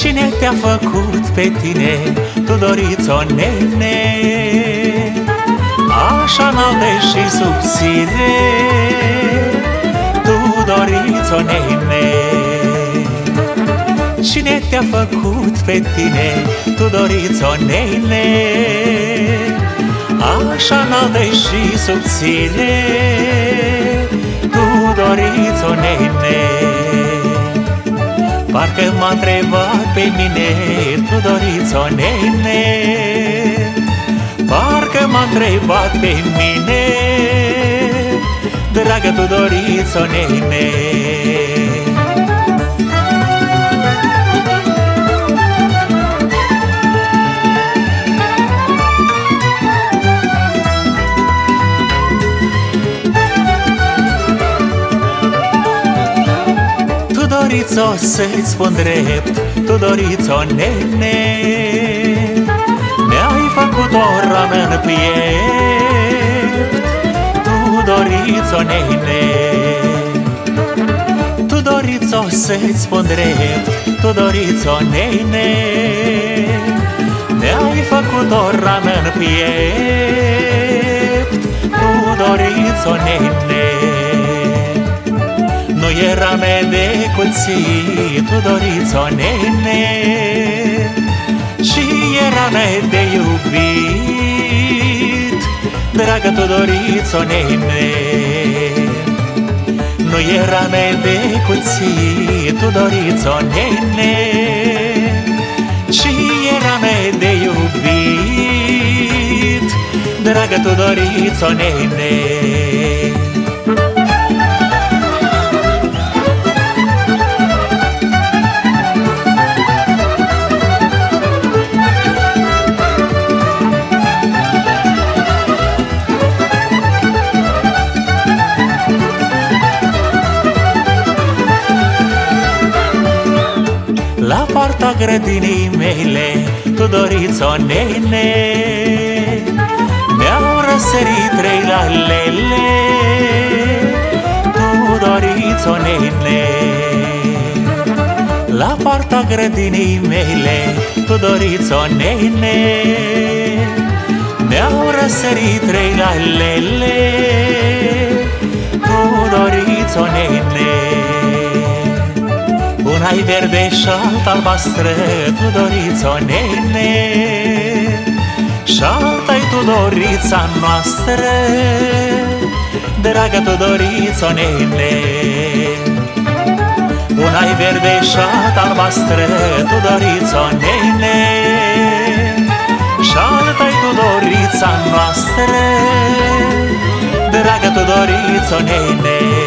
Cine te-a făcut pe tine, Tudorito nene, așa înaltă și subțire, Tudorito nene? Cine te-a făcut pe tine, Tudorito nene, așa înaltă și subțire, Tudorito nene? Parcă m-a întrebat pe mine, Tudorito nene, parcă m-a întrebat pe mine, dragă Tudorito nene. Tudorito, să-ți spun drept, Tudorito nene, mi-ai făcut o rană în piept, Tudorito nene. Tudorito, să-ți spun drept, Tudorito nene, mi-ai făcut o rană în piept, Tudorito nene. Nu e rame de cuțit, Tudorito nene, ci e rame de iubit, dragă Tudorito nene. Nu e rame de cuțit, Tudorito nene, ci e rame de iubit, dragă Tudorito nene. La poarta grădinii mele, Tudorito nene, mi-au răsărit trei lalele, Tudorito nene. La poarta grădinii mele, Tudorito nene, mi-au răsărit trei lalele, Tudorito nene. Una-i verde și-alta albastră, Tudorito nene, și-alta-i Tudorița noastră, dragă Tudorito nene. Una-i verde și-alta albastră, Tudorito nene, și-alta-i Tudorița noastră, dragă Tudorito nene.